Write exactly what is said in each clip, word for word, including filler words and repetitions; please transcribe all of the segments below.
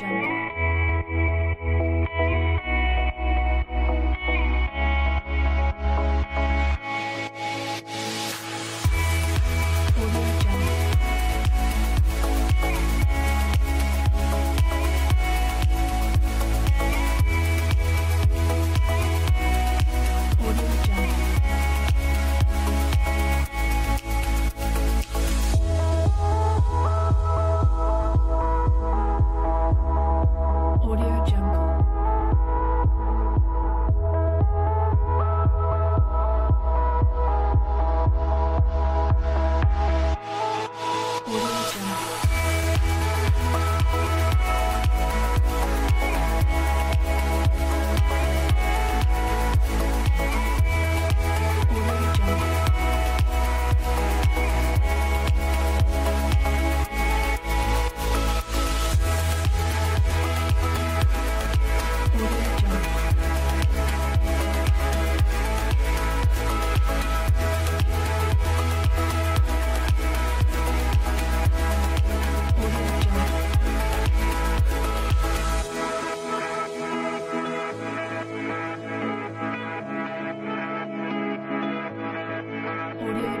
Jungle.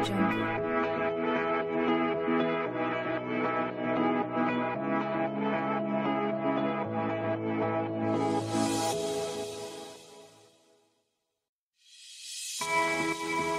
Jungle.